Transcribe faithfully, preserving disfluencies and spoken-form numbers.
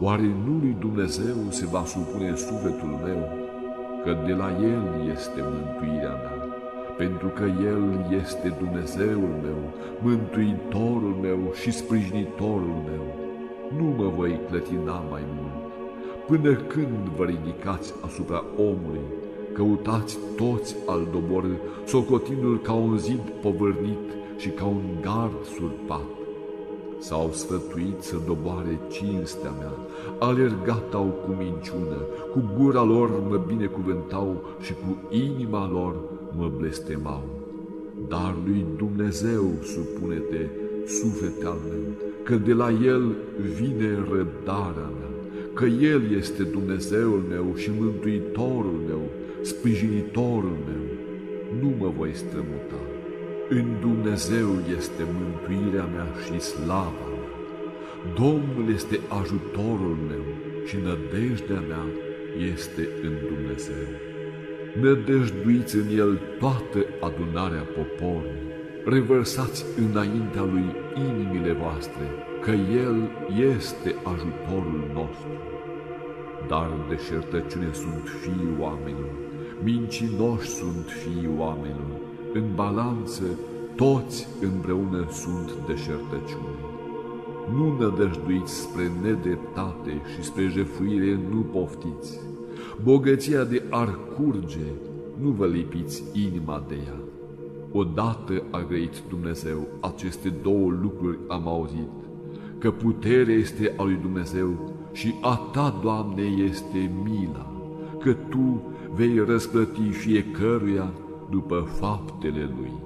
Oare nu lui Dumnezeu se va supune sufletul meu, că de la El este mântuirea mea, pentru că El este Dumnezeul meu, mântuitorul meu și sprijinitorul meu. Nu mă voi clătina mai mult, până când vă ridicați asupra omului, căutați toți al dobor, socotindu-l ca un zid povârnit și ca un gard surpat. S-au sfătuit să doboare cinstea mea, alergat-au cu minciună, cu gura lor mă binecuvântau și cu inima lor mă blestemau. Dar lui Dumnezeu supune-te, suflete al meu, că de la El vine răbdarea mea, că El este Dumnezeul meu și mântuitorul meu, sprijinitorul meu. Nu mă voi strămuta. În Dumnezeu este mântuirea mea și slava mea. Domnul este ajutorul meu și nădejdea mea este în Dumnezeu. Nădejduiți în El toată adunarea poporului. Revărsați înaintea Lui inimile voastre, că El este ajutorul nostru. Dar deșertăciune sunt fiii oamenilor, mincinoși sunt fiii oamenilor, în balanță toți împreună sunt deșertăciune. Nu nădăjduiți spre nedreptate și spre jefuire nu poftiți. Bogăția de ar curge, nu vă lipiți inima de ea. Odată a grăit Dumnezeu, aceste două lucruri am auzit, că puterea este a lui Dumnezeu și a Ta, Doamne, este mila, că Tu vei răsplăti fiecăruia după faptele lui.